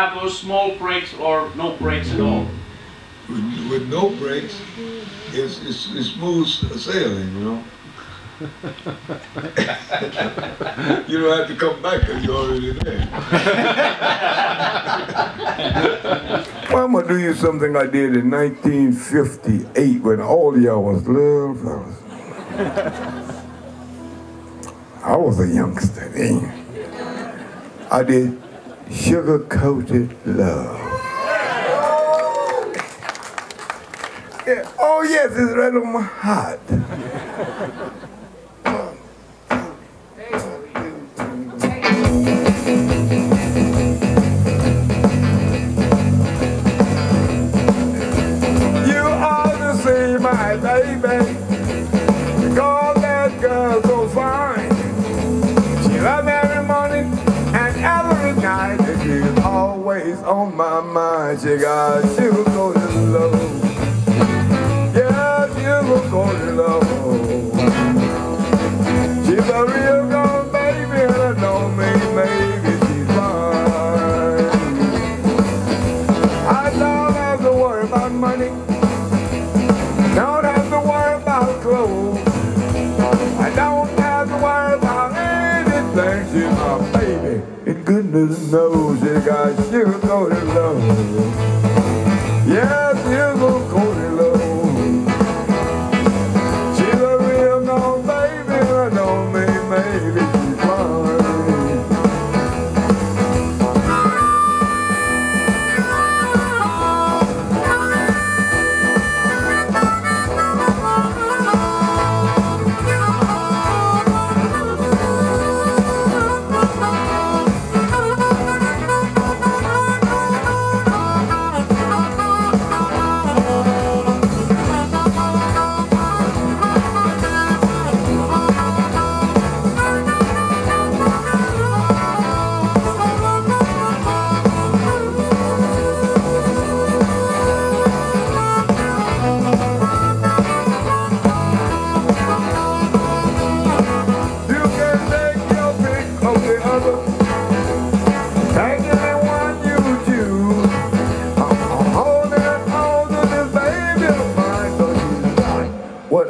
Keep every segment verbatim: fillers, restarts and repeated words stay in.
have those small breaks or no breaks at all? With, with no breaks, it's, it's, it's smooth sailing, you know. You don't have to come back because you're already there. Well, I'm going to do you something I did in nineteen fifty-eight when all y'all was little fellas. I was a youngster then. I did Sugar-Coated Love. Yeah. Oh yes, it's right on my heart. On my mind, she got sugar-coated love. Yeah, sugar-coated love. She's a real good baby, and I know maybe, maybe she's fine. I don't have to worry about money. Don't have to worry about clothes. I don't have to worry about anything. She's my baby, and goodness knows she got sugar-coated love. Yeah, sugar-coated love. She's a real good baby, I know me, maybe she's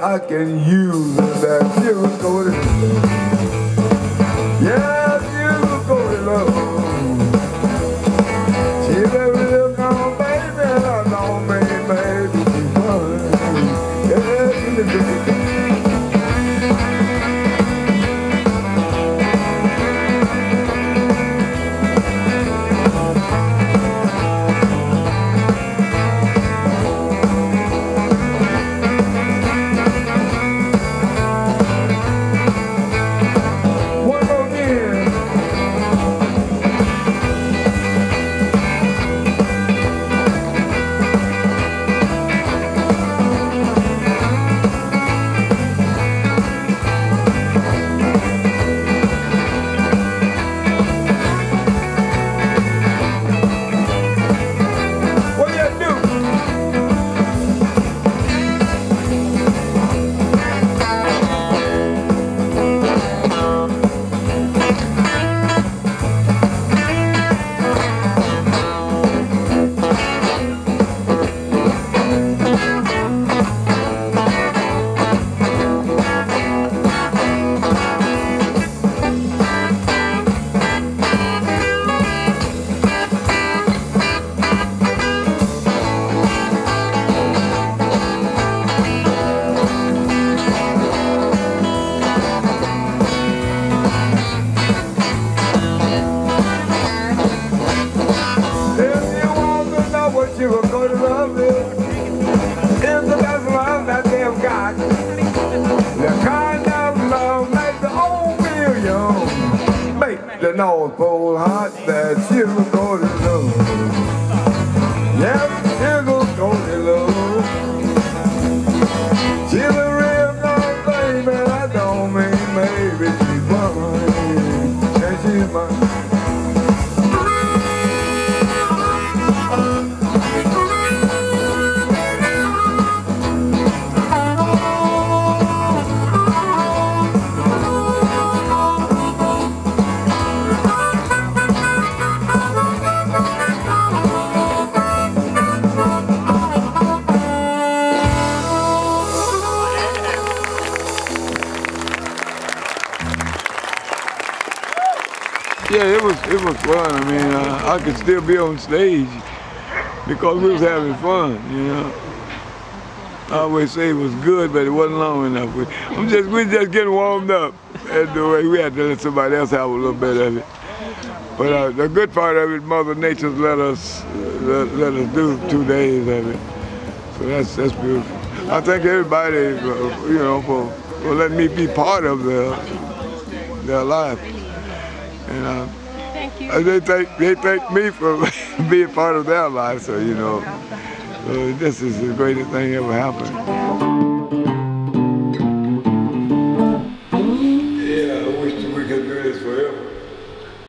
I can use that sugar-coated love. Yeah, sugar-coated love. She's a real good baby, I know me, baby, she's fine. Yeah, she's a good. North Pole hot, that sugar-coated love. Yeah, sugar-coated love. She's a real good baby, I don't mean maybe she's mine, and she's mine. Yeah, it was it was fun. I mean, uh, I could still be on stage because we was having fun, you know. I always say it was good, but it wasn't long enough. We, I'm just we just getting warmed up. That's the way we had to let somebody else have a little bit of it. But uh, the good part of it, Mother Nature's let us uh, let, let us do two days of it. So that's that's beautiful. I thank everybody, uh, you know, for, for letting me be part of their their life. And uh, thank you. They thank they thank me for being part of their life. So you know. So this is the greatest thing ever happened.